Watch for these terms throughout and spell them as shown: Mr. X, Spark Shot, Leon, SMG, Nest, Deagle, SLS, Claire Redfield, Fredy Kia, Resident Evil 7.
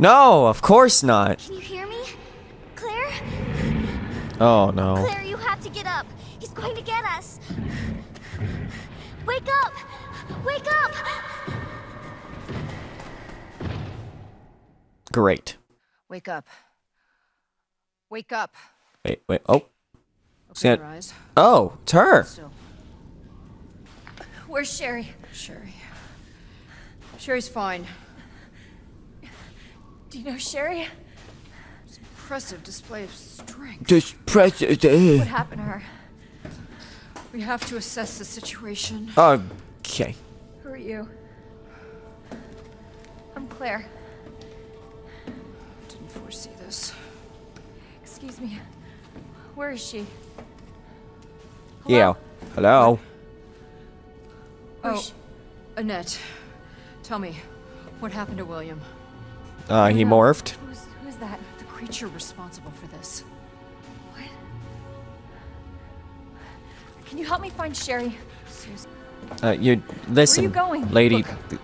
No, of course not. Can you hear me? Claire? Oh, no. Claire, you have to get up. He's going to get us. Wake up! Wake up! Great. Wake up. Wake up. Wait, wait. Oh. Open your eyes. Oh, it's her. Still. Where's Sherry? Sherry's fine. Do you know Sherry? It's an impressive display of strength. What happened to her? We have to assess the situation. Okay. Who are you? I'm Claire. Didn't foresee this. Excuse me. Where is she? Hello? Yeah. Hello. Oh, Annette. Tell me, what happened to William? He morphed. Who's that? The creature responsible for this. What? Can you help me find Sherry? Seriously. You listen. Where are you going? Lady. Look,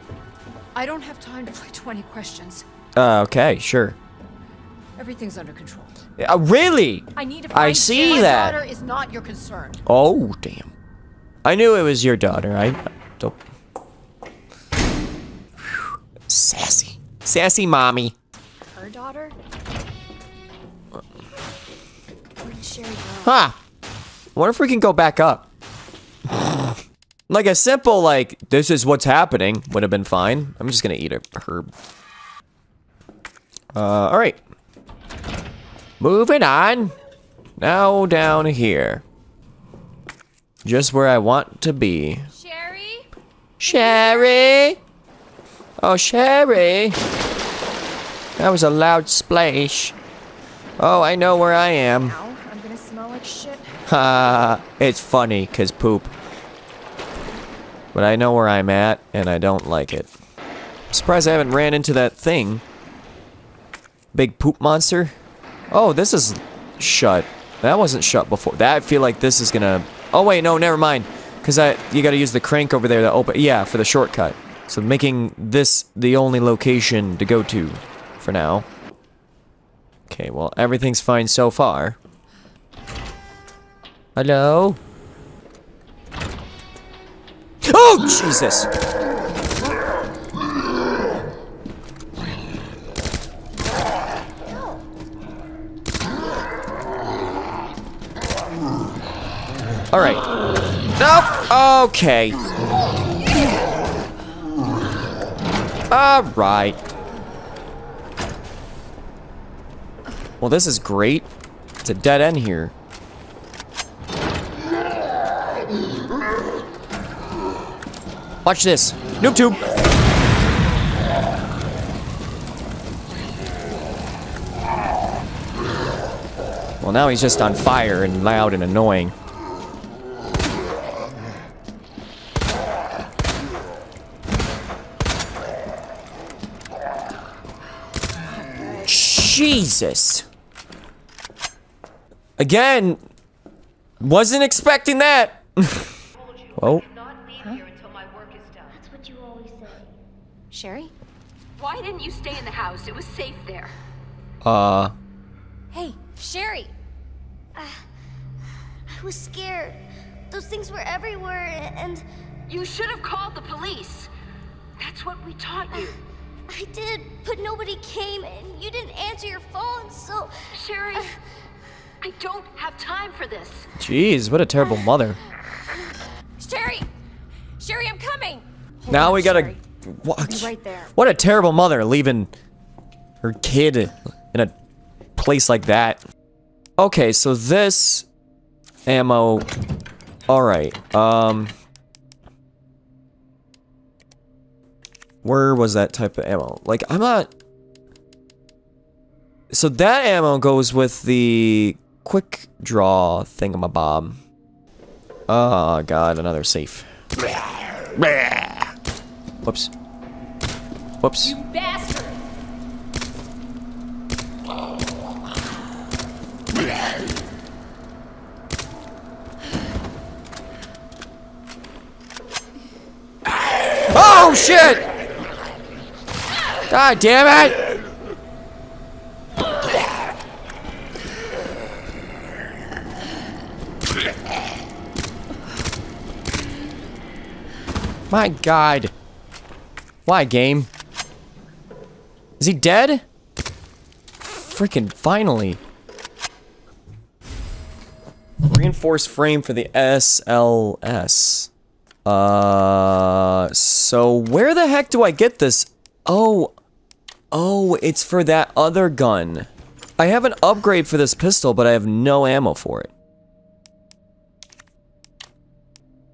I don't have time to play 20 questions. Okay, sure. Everything's under control. Really? I need to find Sherry. That. My daughter is not your concern. Oh, damn. I knew it was your daughter. I don't. Sassy. Sassy mommy. Her daughter? Where'd Sherry go? Huh. What if we can go back up? Like a simple, like, this is what's happening would have been fine. I'm just gonna eat a herb. Alright. Moving on. Now down here. Just where I want to be. Sherry? Sherry? Oh, Sherry! That was a loud splash. Oh, I know where I am. Now I'm gonna smell like shit. It's funny, cause poop. But I know where I'm at, and I don't like it. I'm surprised I haven't ran into that thing. Big poop monster. Oh, this is shut. That wasn't shut before. That I feel like this is gonna... Oh, wait, no, never mind. Cause you gotta use the crank over there to open... Yeah, for the shortcut. So making this the only location to go to for now. Okay, well, everything's fine so far. Hello? Oh, Jesus! All right. Nope. Okay. Alright. Well, this is great. It's a dead end here. Watch this. Noob tube. Well, now he's just on fire and loud and annoying. Jesus. Again, wasn't expecting that. Oh. Huh? That's what you always say. Sherry? Why didn't you stay in the house? It was safe there. Hey, Sherry. I was scared. Those things were everywhere and... You should have called the police. That's what we taught you. I did, but nobody came, and you didn't answer your phone, so... Sherry, I don't have time for this. Jeez, what a terrible mother. Sherry! Sherry, I'm coming! Now we gotta... What? Right there. What a terrible mother, leaving her kid in a place like that. Okay, so this... ammo... Alright, Where was that type of ammo? Like, I'm not... So that ammo goes with the quick draw thingamabob. Oh god, another safe. Whoops. Whoops. You bastard! Oh shit! God damn it! My God. Why, game? Is he dead? Freaking finally. Reinforced frame for the SLS. So where the heck do I get this? Oh, it's for that other gun. I have an upgrade for this pistol, but I have no ammo for it.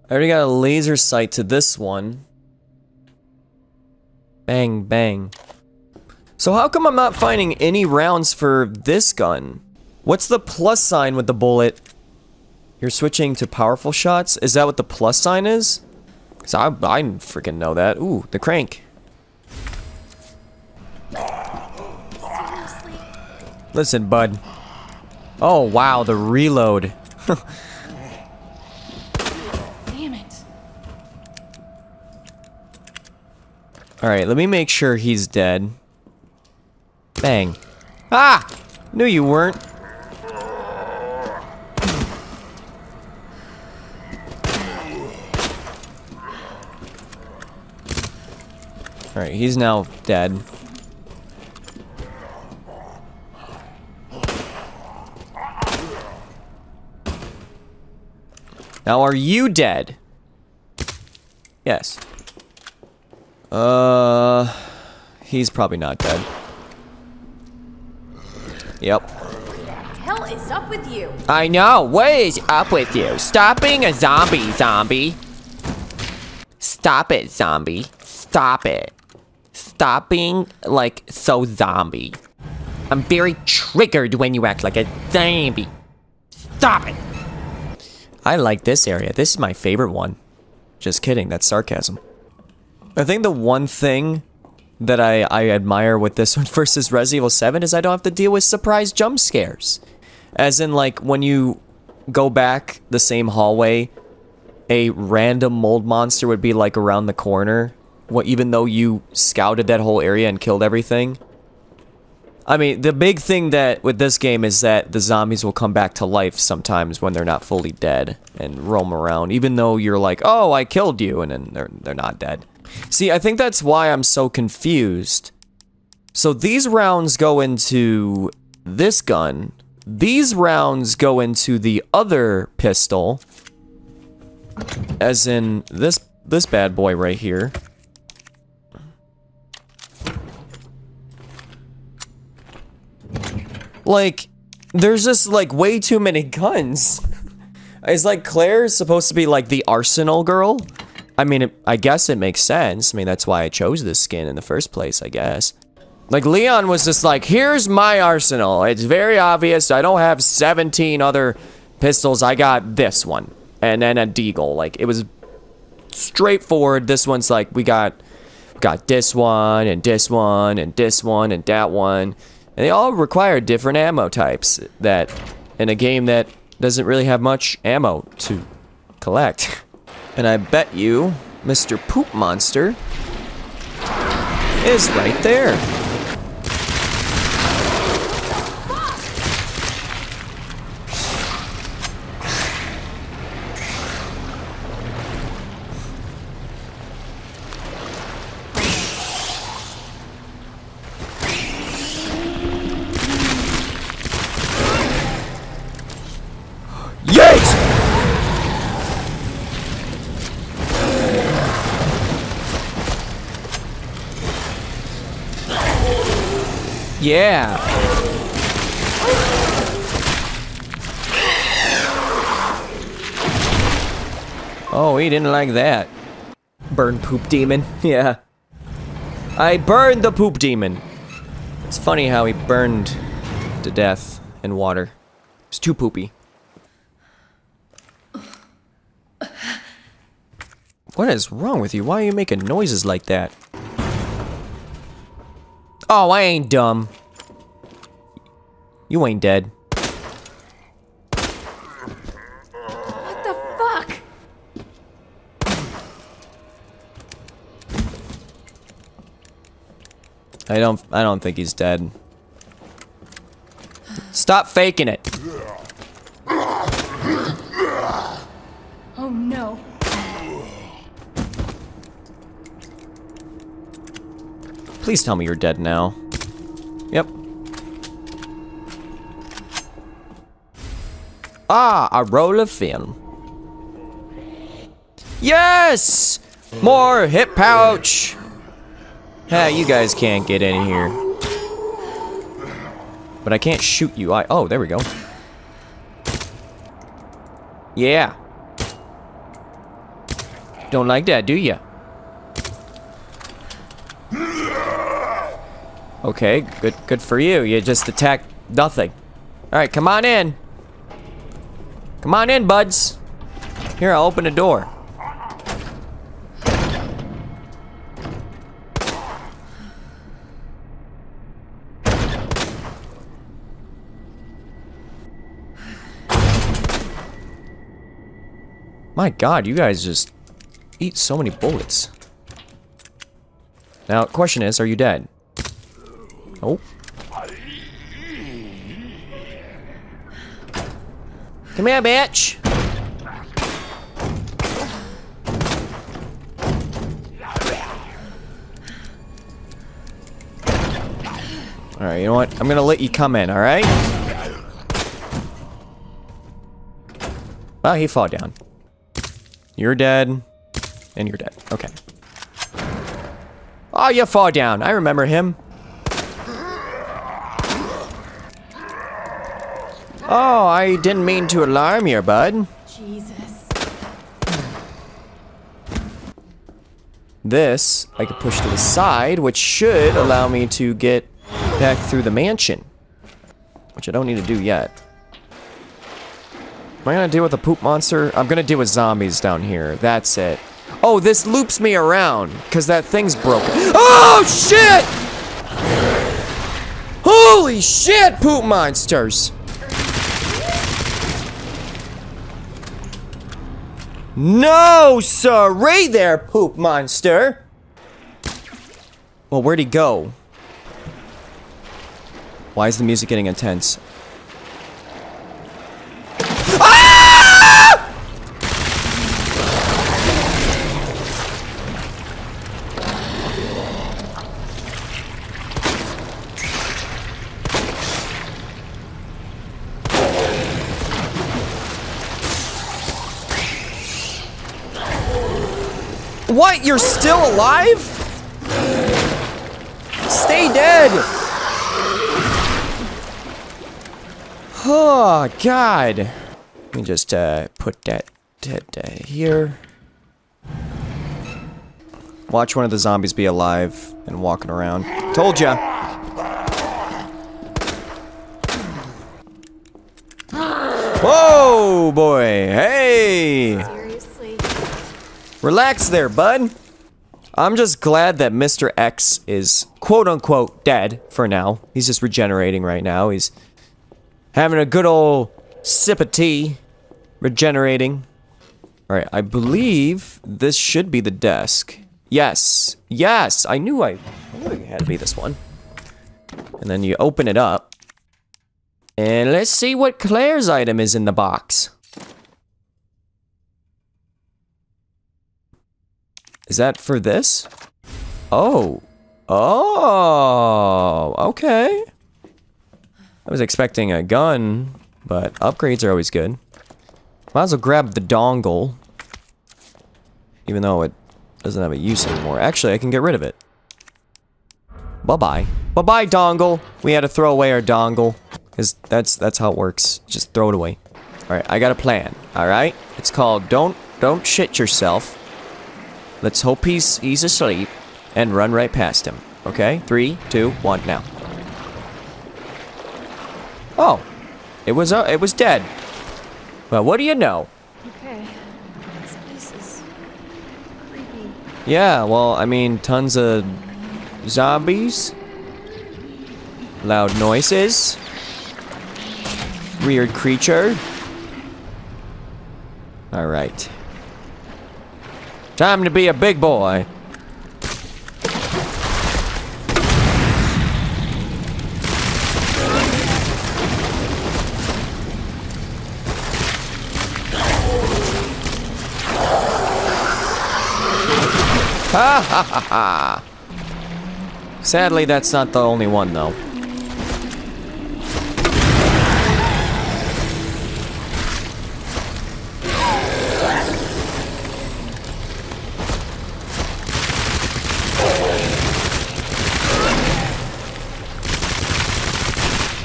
I already got a laser sight to this one. Bang, bang. So how come I'm not finding any rounds for this gun? What's the plus sign with the bullet? You're switching to powerful shots? Is that what the plus sign is? Cause I freaking know that. Ooh, the crank. Seriously? Listen, bud. Oh, wow, the reload. Damn it. Alright, let me make sure he's dead. Bang. Ah! Knew you weren't. Alright, he's now dead. Now, are you dead? Yes. He's probably not dead. Yep. What the hell is up with you? I know. What is up with you? Stop being a zombie, zombie. Stop it, zombie. Stop it. Stop being, like, so zombie. I'm very triggered when you act like a zombie. Stop it! I like this area. This is my favorite one. Just kidding, that's sarcasm. I think the one thing that I admire with this one versus Resident Evil 7 is I don't have to deal with surprise jump scares. As in, like, when you go back the same hallway, a random mold monster would be, like, around the corner. Well, even though you scouted that whole area and killed everything. I mean, the big thing that with this game is that the zombies will come back to life sometimes when they're not fully dead and roam around, even though you're like, oh, I killed you, and then they're not dead. See, I think that's why I'm so confused. So these rounds go into this gun. These rounds go into the other pistol. As in this bad boy right here. Like, there's just, like, way too many guns. It's like Claire's supposed to be, like, the arsenal girl. I mean, I guess it makes sense. I mean, that's why I chose this skin in the first place, I guess. Like, Leon was just like, here's my arsenal. It's very obvious. I don't have 17 other pistols. I got this one. And then a Deagle. Like, it was straightforward. This one's like, we got this one, and this one, and this one, and that one. And they all require different ammo types that, in a game that doesn't really have much ammo to collect. And I bet you, Mr. Poop Monster is right there. Yeah. Oh, he didn't like that. Burn poop demon. Yeah. I burned the poop demon. It's funny how he burned to death in water. It's too poopy. What is wrong with you? Why are you making noises like that? Oh, I ain't dumb. You ain't dead. What the fuck? I don't think he's dead. Stop faking it. Oh no. Please tell me you're dead now. Yep. Ah, a roll of film. Yes! More hip pouch! Hey, you guys can't get in here. But I can't shoot you. Oh, there we go. Yeah. Don't like that, do ya? Okay, good for you. You just attacked nothing. Alright, come on in. Come on in, buds. Here, I'll open the door. My God, you guys just eat so many bullets. Now, question is, are you dead? Oh. Come here, bitch! Alright, you know what? I'm gonna let you come in, alright? Oh, he fell down. You're dead, and you're dead. Okay. Oh, you fall down. I remember him. Oh, I didn't mean to alarm you, bud. Jesus. This, I could push to the side, which should allow me to get back through the mansion. Which I don't need to do yet. Am I gonna deal with a poop monster? I'm gonna deal with zombies down here. That's it. Oh, this loops me around because that thing's broken. Oh shit! Holy shit, poop monsters! No, sorry there, poop monster. Well, where'd he go? Why is the music getting intense? What? You're still alive? Stay dead! Oh, God. Let me just put that here. Watch one of the zombies be alive and walking around. Told ya! Whoa, boy! Hey! Relax there, bud. I'm just glad that Mr. X is quote-unquote dead for now. He's just regenerating right now. He's having a good old sip of tea. Regenerating. Alright, I believe this should be the desk. Yes. Yes! I knew it had to be this one. And then you open it up. And let's see what Claire's item is in the box. Is that for this? Oh. Oh, okay. I was expecting a gun, but upgrades are always good. Might as well grab the dongle. Even though it doesn't have a use anymore. Actually, I can get rid of it. Bye-bye. Bye-bye, dongle! We had to throw away our dongle. 'Cause that's how it works. Just throw it away. Alright, I got a plan. Alright? It's called Don't Shit Yourself. Let's hope he's asleep and run right past him. Okay? 3, 2, 1, now. Oh. It was dead. Well, what do you know? Okay. This place is creepy. Yeah, well, I mean, tons of zombies. Loud noises. Weird creature. All right. Time to be a big boy. Ha ha ha ha. Sadly, that's not the only one, though.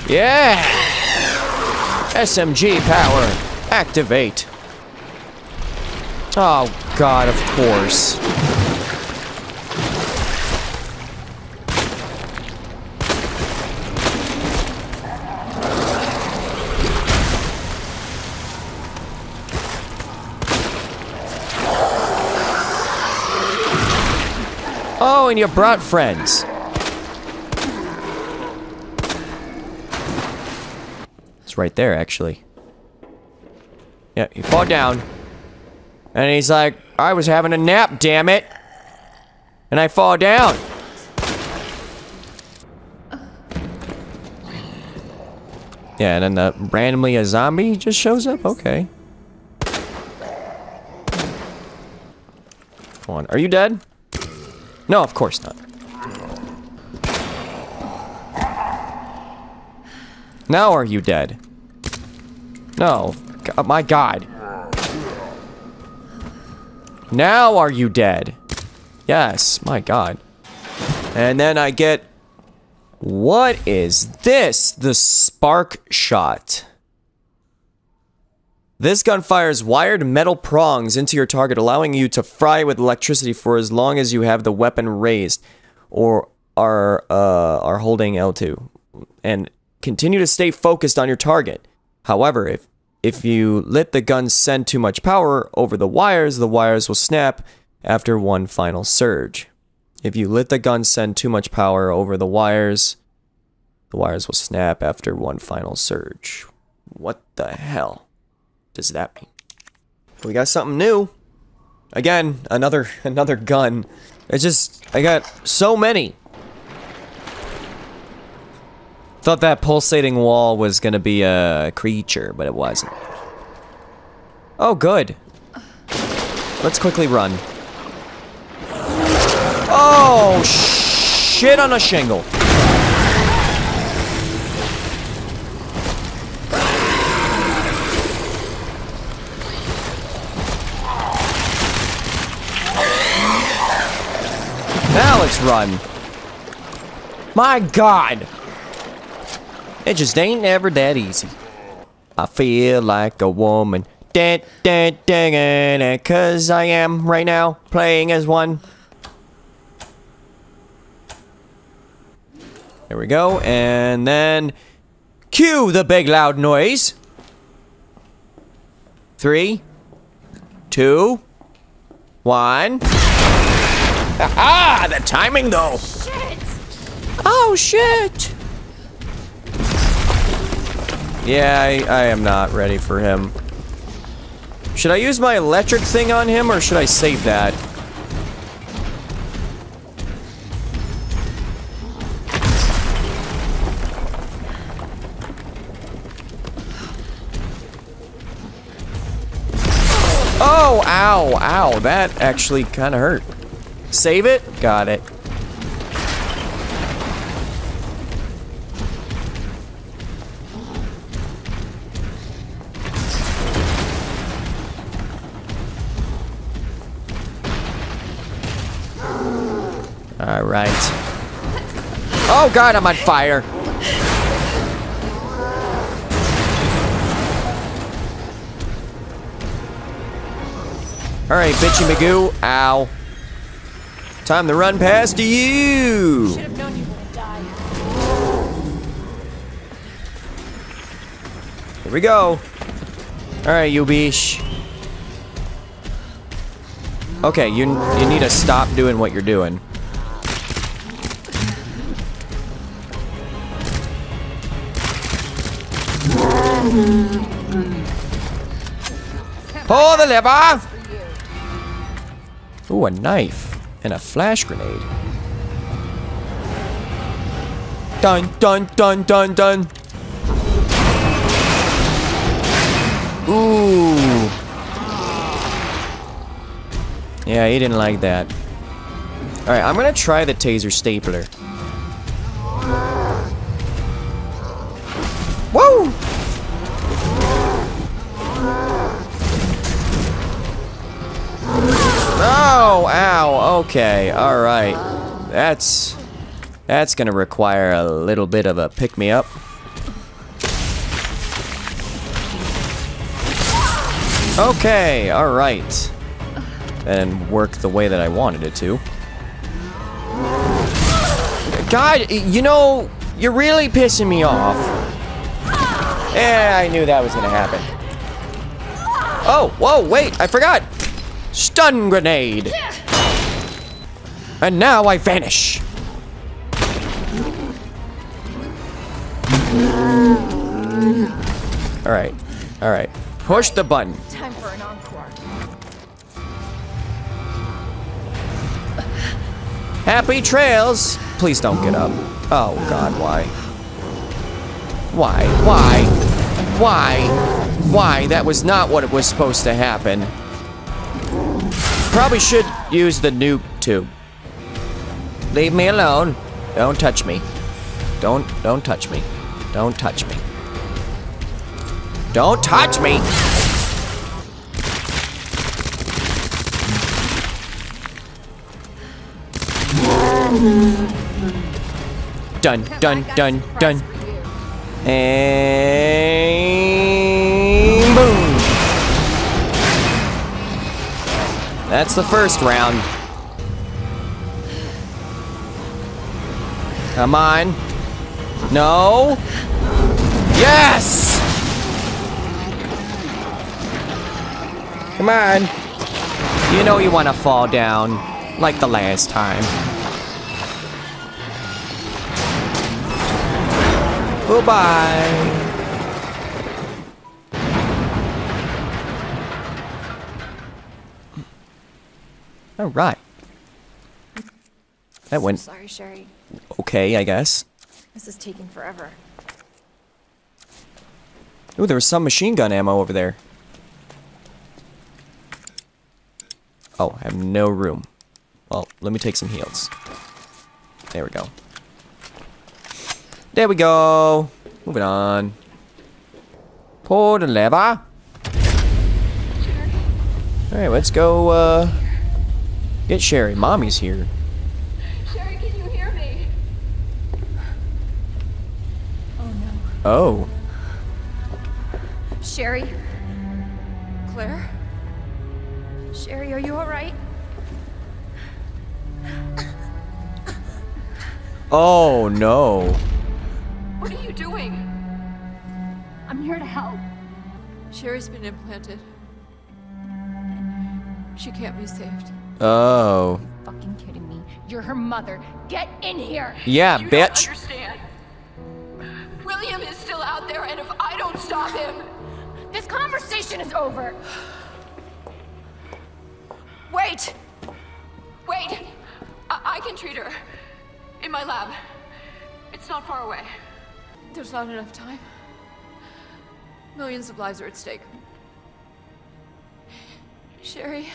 Yeah! SMG power! Activate! Oh god, of course. Oh, and you brought friends. Right there, actually. Yeah, he fell down. And he's like, I was having a nap, damn it! And I fall down! Yeah, and then randomly a zombie just shows up? Okay. Come on, are you dead? No, of course not. Now are you dead? No. My god. Now are you dead? Yes, my god. And then I get... What is this? The Spark Shot. This gun fires wired metal prongs into your target, allowing you to fry with electricity for as long as you have the weapon raised or are holding L2. And continue to stay focused on your target. However, if you let the gun send too much power over the wires will snap after one final surge. If you let the gun send too much power over the wires will snap after one final surge. What the hell does that mean? We got something new. Again, another gun. It's just, I got so many. Thought that pulsating wall was gonna be a creature, but it wasn't. Oh, good. Let's quickly run. Oh, shit on a shingle. Now let's run. My god. It just ain't ever that easy. I feel like a woman. Cause I am right now playing as one. There we go, and then cue the big loud noise. 3, 2, 1. Aha! The timing though. Shit. Oh shit. Yeah, I am not ready for him. Should I use my electric thing on him, or should I save that? Oh, ow, ow, that actually kind of hurt. Save it? Got it. Alright. Oh god, I'm on fire! Alright, bitchy Magoo. Ow. Time to run past you! Should've known you would've died. Here we go. Alright, you beesh. Okay, you need to stop doing what you're doing. Pull the lever! Ooh, a knife and a flash grenade. Dun dun dun dun dun. Ooh. Yeah, he didn't like that. Alright, I'm gonna try the taser stapler. Okay, alright. That's gonna require a little bit of a pick-me-up. Okay, alright. And work the way that I wanted it to. God, you know, you're really pissing me off. Yeah, I knew that was gonna happen. Oh, whoa, wait, I forgot! Stun grenade! And now I vanish! Alright, alright. Push the button. Time for an encore. Happy trails! Please don't get up. Oh god, why? Why? Why? Why? Why? That was not what it was supposed to happen. Probably should use the nuke tube. Leave me alone. Don't touch me. Don't touch me. Don't touch me. Don't touch me! Dun, dun, dun, dun. And... boom! That's the first round. Come on. No. Yes! Come on. You know you want to fall down, like the last time. Goodbye. All right. That went. Sorry, Sherry. Okay, I guess. This is taking forever. Ooh, there was some machine gun ammo over there. Oh, I have no room. Well, let me take some heals. There we go. There we go. Moving on. Pull the lever. Alright, let's go, get Sherry. Mommy's here. Sherry, can you hear me? Oh, no. Oh. Sherry? Claire? Sherry, are you alright? Oh no. What are you doing? I'm here to help. Sherry's been implanted. She can't be saved. Oh. You're fucking kidding me. You're her mother. Get in here. Yeah, you bitch. Don't understand. William is still out there, and if I don't stop him, this conversation is over. Wait! Wait! I can treat her. In my lab. It's not far away. There's not enough time. Millions of lives are at stake. Sherry...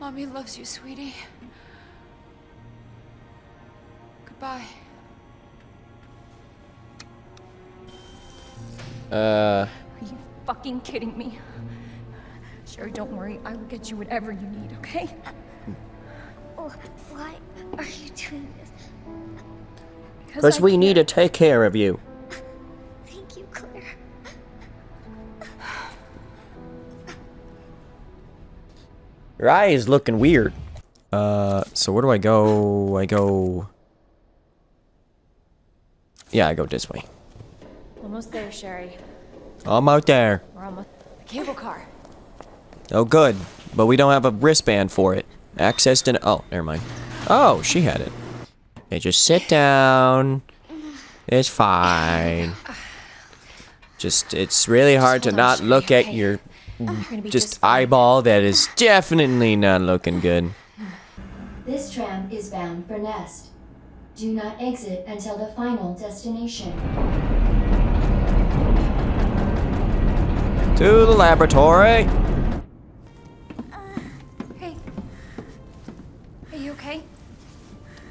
Mommy loves you, sweetie. Goodbye. Are you fucking kidding me? Sherry, don't worry. I will get you whatever you need, okay? Why are you doing this? Because we need to take care of you. Thank you, Claire. Your eye is looking weird. So where do I go? I go... yeah, I go this way. Almost there, Sherry. Almost there. We're almost... the cable car. Oh, good. But we don't have a wristband for it. Access to... oh, never mind. Oh, she had it. Okay, just sit down. It's fine. Just, it's really hard to not look at your... just eyeball that is definitely not looking good. This tram is bound for Nest. Do not exit until the final destination. To the laboratory!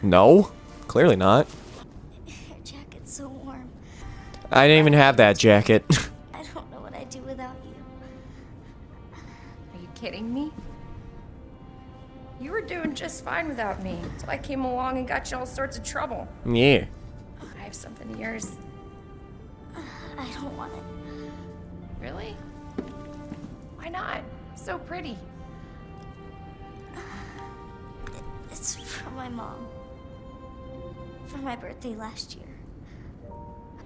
No, clearly not. Your jacket's so warm. I didn't even have that jacket. I don't know what I'd do without you. Are you kidding me? You were doing just fine without me, so I came along and got you all sorts of trouble. Yeah. I have something of yours. I don't want it. Really? Why not? It's so pretty. It's from my mom. For my birthday last year.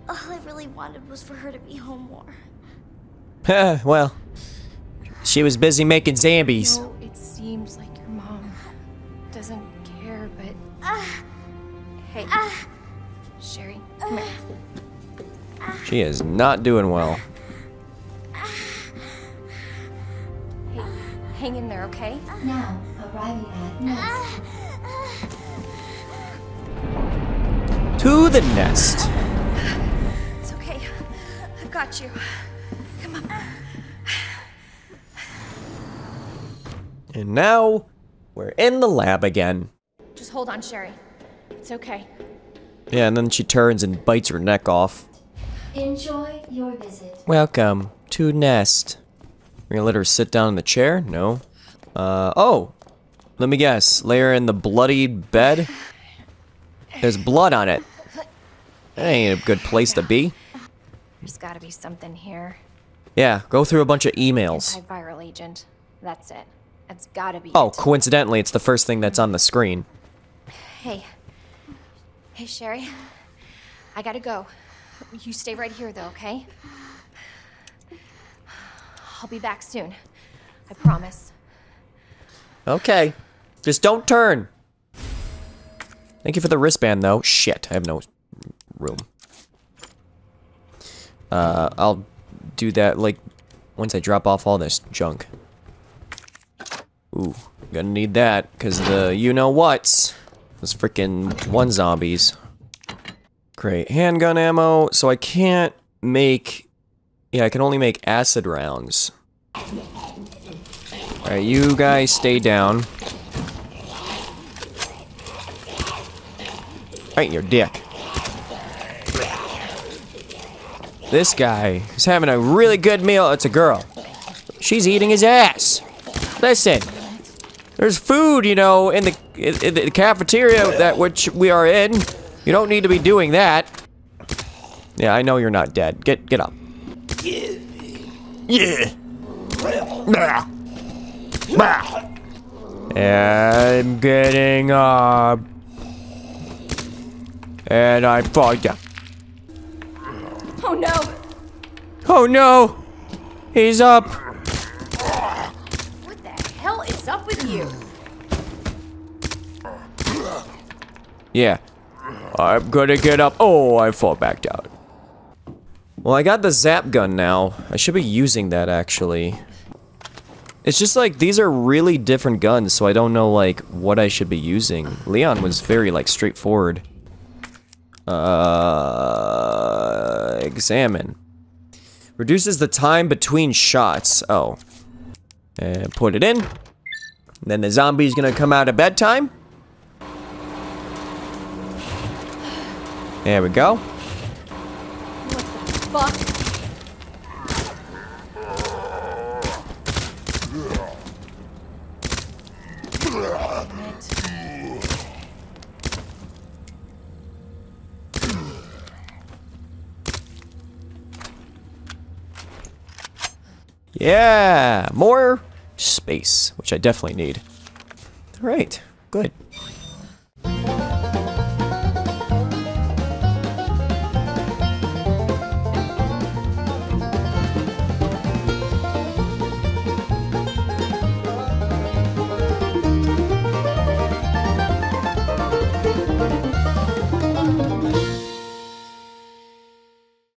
All I really wanted was for her to be home more. Well, she was busy making zombies. No, it seems like your mom doesn't care, but... hey, Sherry, come here. She is not doing well. Hey, hang in there, okay? Now, arriving at Nest. To the Nest. It's okay. I've got you. Come on. And now, we're in the lab again. Just hold on, Sherry. It's okay. Yeah, and then she turns and bites her neck off. Enjoy your visit. Welcome to Nest. We're gonna let her sit down in the chair? No. Oh! Let me guess. Lay her in the bloody bed? There's blood on it. That ain't a good place to be. There's gotta be something here. Yeah, go through a bunch of emails. Antiviral agent. That's it. That's gotta be it. Coincidentally, it's the first thing that's on the screen. Hey. Hey, Sherry. I gotta go. You stay right here, though, okay? I'll be back soon. I promise. Okay. Just don't turn. Thank you for the wristband, though. Shit, I have no room. I'll do that, like, once I drop off all this junk. Ooh, gonna need that, because the you-know-whats. Those freaking one-zombies. Great. Handgun ammo, so I can't make... Yeah, I can only make acid rounds. Alright, you guys stay down. Right in your dick. This guy is having a really good meal. It's a girl. She's eating his ass. Listen. There's food, you know, in the cafeteria that which we are in. You don't need to be doing that. Yeah, I know you're not dead. Get up. Yeah. I'm getting up. And I fall down. Oh no. Oh no. He's up. What the hell is up with you? Yeah. I'm gonna get up. Oh, I fall back down. Well, I got the zap gun now. I should be using that, actually. It's just like, these are really different guns, so I don't know, like, what I should be using. Leon was very, like, straightforward. Examine. Reduces the time between shots. Oh. And put it in. Then the zombie's gonna come out at bedtime. There we go. What the fuck? Yeah, more space, which I definitely need. All right, good.